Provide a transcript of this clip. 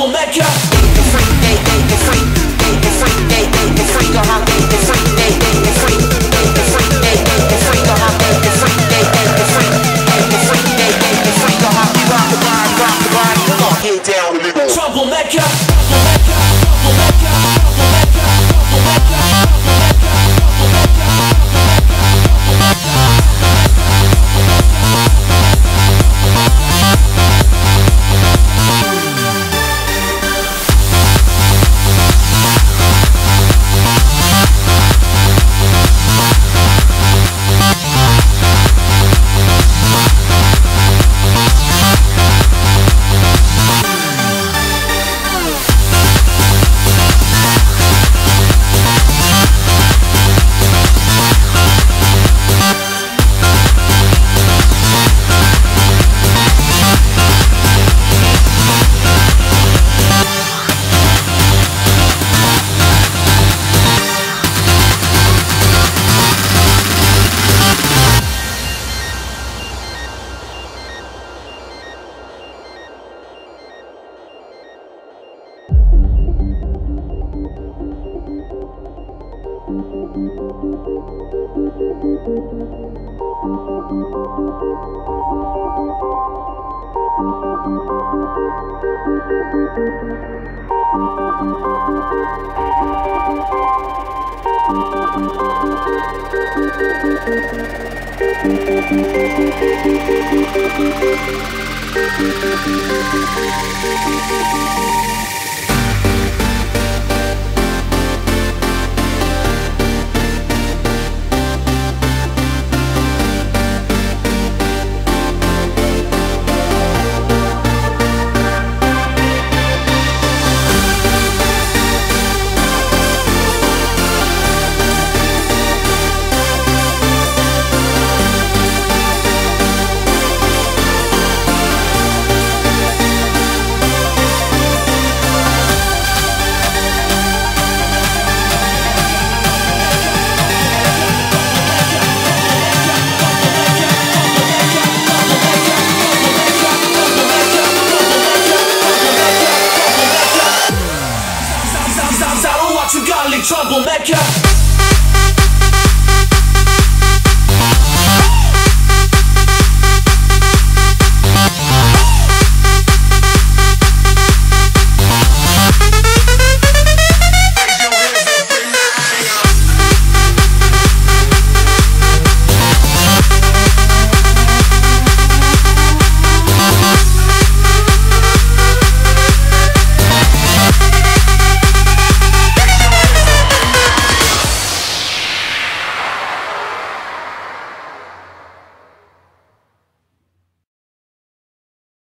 Troublemaker. Troublemaker.